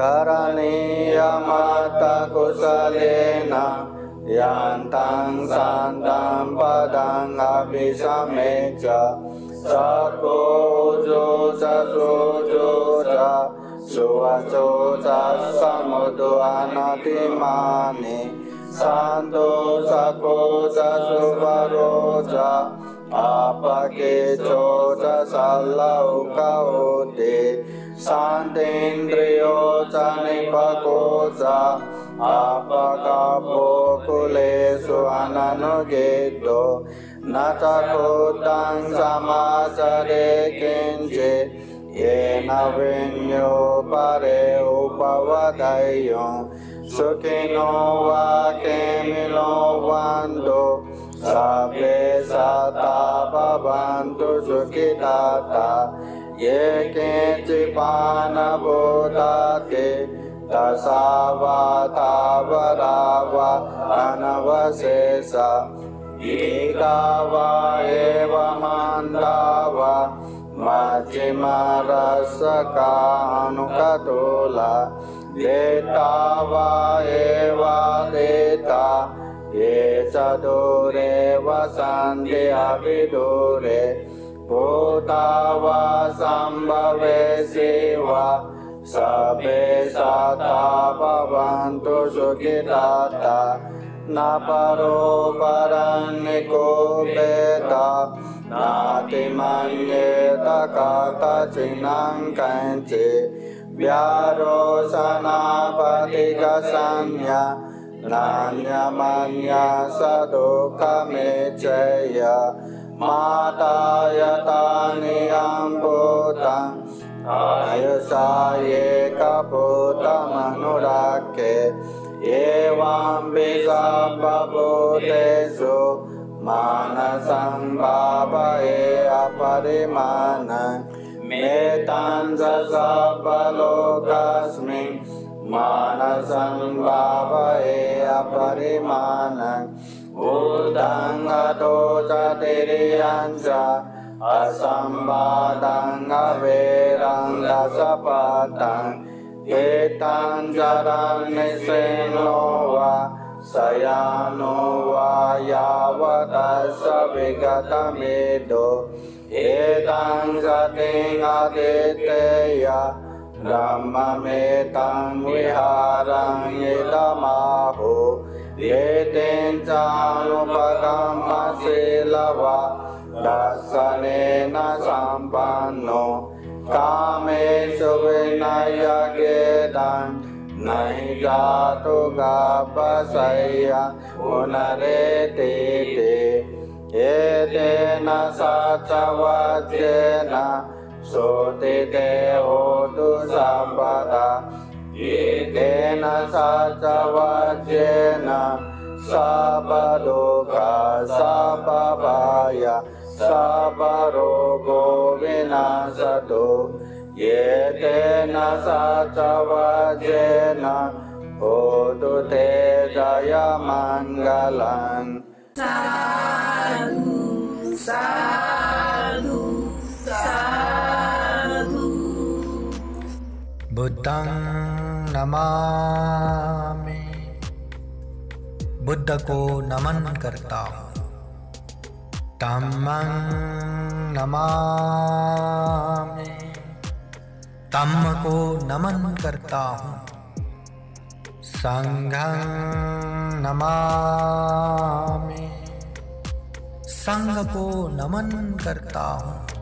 करणीय मत्ता कुशलेन यांतं सांतं पदं अभिसमेच सकोजो ससोजो सुवचो समुद्वनतिमानि सांतो सकोज सुवरोज आपकेचो सल्लौकौते शांतेन्द्रियो निपकोज आपकापोकुलेषु अननुगेतो न चोदं समासरे किञ्चित् येन विन्यो परे उपवदयो सुखिनो वा केमिनो वान्दो सर्वे सता भवन्तु सुखिताः ये केचिपानबोधते तसावातावरावा अनवशेषा गीतावा एवमान्दावा मज्जिमरसकानुकतोला देतावा एवा देता ये च दूरे वसन्ति अभिदूरे भूतावा सम्भवेसि वा सर्वे सता भवन्तु सुखिताः न परो परन्निको वेदा नातिमन्येत कदाचिनं कञ्चित् व्यारोचनापदिगसंज्ञा नान्यमन्या सदुःखमेचय मातायतानि अम्बुतं आयुषाये कपोतमनुराखे एवं विसम्भूतेषु मानसं भावये अपरिमानं मेतां सर्वलोकेऽस्मिन् मानसं भावये अपरिमानं ऊर्ध्वं अधो च तिर्यं च असम्बाधं अवेरं रसपातं एतां जरानिसेनो वा सयानो वा यावतस्य विगतमेदो एतां सतिं अदितेय ब्रह्ममेतां विहारं इदमाहो एतेन चानुपगमशीलवा दर्शनेन सम्पन्नो कामेषु विनयगेदं नहि जातु गपशय्या पुनरेति एतेन सचवज्येन श्रुतिदेहोतु सर्वदा एतेन सचवज्येन सर्वदुःखा सर्वभय सर्वरोगो विनाशतो येन सचवज्येन होतु ते जयमङ्गलं साधु साधु साधु बुद्धं नमामि बुद्ध को नमन करता हूँ। धम्मं नमामि धम्म को नमन करता हूँ। संघं नमामि संघ को नमन करता हूँ।